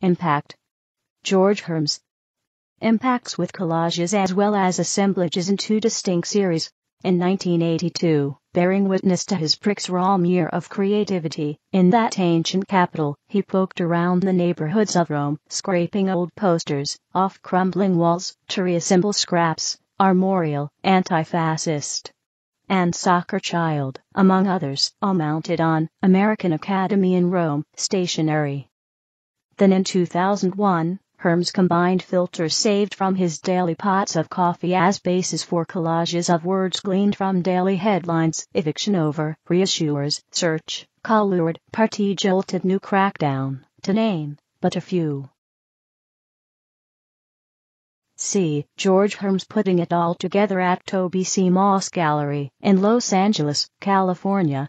Impact. George Herms. Impacts with collages as well as assemblages in two distinct series, in 1982, bearing witness to his Prix d'Rome year of creativity. In that ancient capital, he poked around the neighborhoods of Rome, scraping old posters off crumbling walls to reassemble scraps, armorial, anti-fascist, and soccer child, among others, all mounted on American Academy in Rome stationery. Then in 2001, Herms combined filters saved from his daily pots of coffee as bases for collages of words gleaned from daily headlines: eviction over, reissuers, search, colored, party jolted, new crackdown, to name but a few. See George Herms putting it all together at Tobey C. Moss Gallery in Los Angeles, California.